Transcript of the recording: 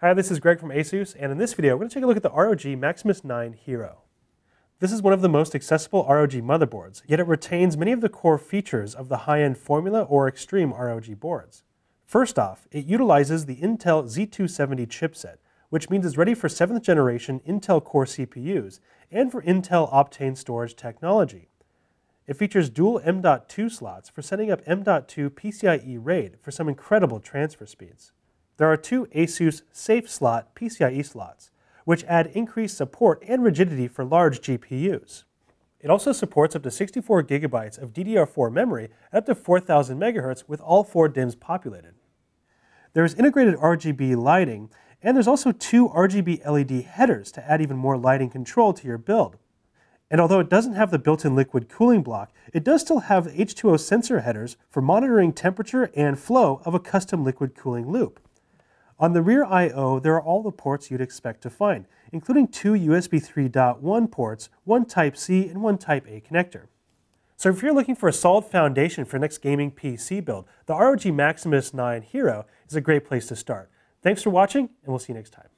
Hi, this is Greg from ASUS, and in this video, we're going to take a look at the ROG Maximus IX Hero. This is one of the most accessible ROG motherboards, yet it retains many of the core features of the high-end Formula or Extreme ROG boards. First off, it utilizes the Intel Z270 chipset, which means it's ready for 7th generation Intel Core CPUs and for Intel Optane storage technology. It features dual M.2 slots for setting up M.2 PCIe RAID for some incredible transfer speeds. There are two ASUS Safe Slot PCIe slots, which add increased support and rigidity for large GPUs. It also supports up to 64 gigabytes of DDR4 memory at up to 4,000 megahertz with all four DIMMs populated. There is integrated RGB lighting, and there's also two RGB LED headers to add even more lighting control to your build. And although it doesn't have the built-in liquid cooling block, it does still have H2O sensor headers for monitoring temperature and flow of a custom liquid cooling loop. On the rear I/O, there are all the ports you'd expect to find, including two USB 3.1 ports, one Type-C and one Type-A connector. So if you're looking for a solid foundation for your next gaming PC build, the ROG Maximus IX Hero is a great place to start. Thanks for watching, and we'll see you next time.